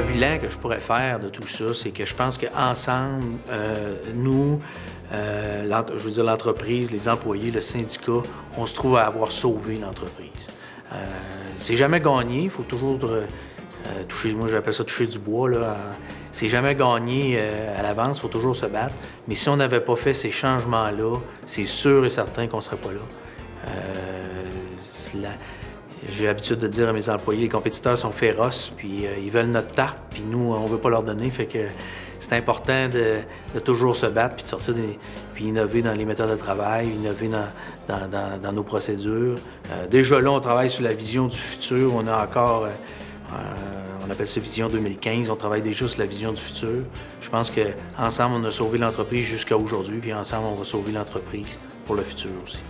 Le bilan que je pourrais faire de tout ça, c'est que je pense qu'ensemble, nous, je veux dire l'entreprise, les employés, le syndicat, on se trouve à avoir sauvé l'entreprise. C'est jamais gagné, il faut toujours toucher, moi j'appelle ça toucher du bois, là. C'est jamais gagné à l'avance, il faut toujours se battre. Mais si on n'avait pas fait ces changements-là, c'est sûr et certain qu'on ne serait pas là. J'ai l'habitude de dire à mes employés, les compétiteurs sont féroces, puis ils veulent notre tarte, puis nous, on ne veut pas leur donner. Fait que c'est important de toujours se battre, puis de sortir, puis innover dans les méthodes de travail, innover dans nos procédures. Déjà là, on travaille sur la vision du futur. On a encore, on appelle ça Vision 2015. On travaille déjà sur la vision du futur. Je pense qu'ensemble, on a sauvé l'entreprise jusqu'à aujourd'hui, puis ensemble, on va sauver l'entreprise pour le futur aussi.